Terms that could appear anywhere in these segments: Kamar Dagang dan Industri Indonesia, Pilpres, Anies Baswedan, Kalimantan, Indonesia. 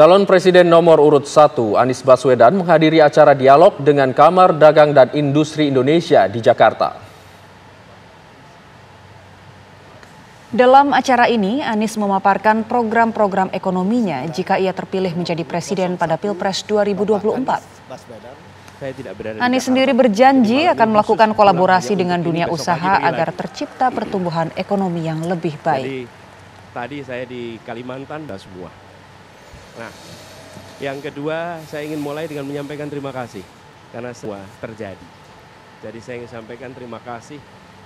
Calon Presiden nomor urut 1 Anies Baswedan menghadiri acara dialog dengan Kamar Dagang dan Industri Indonesia di Jakarta. Dalam acara ini, Anies memaparkan program-program ekonominya jika ia terpilih menjadi presiden pada Pilpres 2024. Anies sendiri berjanji akan melakukan kolaborasi dengan dunia usaha agar tercipta pertumbuhan ekonomi yang lebih baik. Tadi saya di Kalimantan dan semua. Nah, yang kedua saya ingin mulai dengan menyampaikan terima kasih karena semua terjadi. Jadi saya ingin sampaikan terima kasih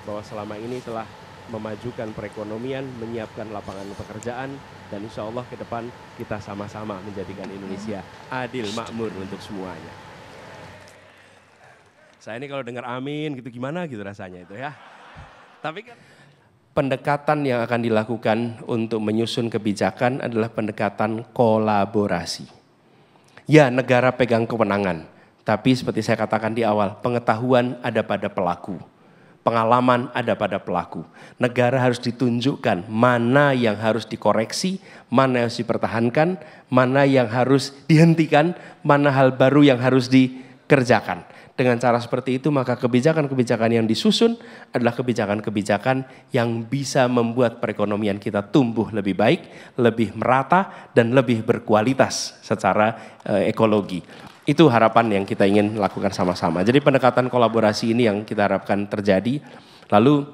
bahwa selama ini telah memajukan perekonomian, menyiapkan lapangan pekerjaan, dan insya Allah ke depan kita sama-sama menjadikan Indonesia adil, makmur untuk semuanya. Saya ini kalau dengar amin gitu gimana gitu rasanya itu ya. Tapi kan pendekatan yang akan dilakukan untuk menyusun kebijakan adalah pendekatan kolaborasi. Ya, negara pegang kewenangan, tapi seperti saya katakan di awal, pengetahuan ada pada pelaku. Pengalaman ada pada pelaku. Negara harus ditunjukkan mana yang harus dikoreksi, mana yang harus dipertahankan, mana yang harus dihentikan, mana hal baru yang harus dikerjakan. Dengan cara seperti itu maka kebijakan-kebijakan yang disusun adalah kebijakan-kebijakan yang bisa membuat perekonomian kita tumbuh lebih baik, lebih merata, dan lebih berkualitas secara ekologi. Itu harapan yang kita ingin lakukan sama-sama. Jadi pendekatan kolaborasi ini yang kita harapkan terjadi. Lalu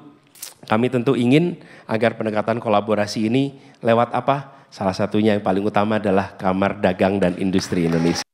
kami tentu ingin agar pendekatan kolaborasi ini lewat apa? Salah satunya yang paling utama adalah Kamar Dagang dan Industri Indonesia.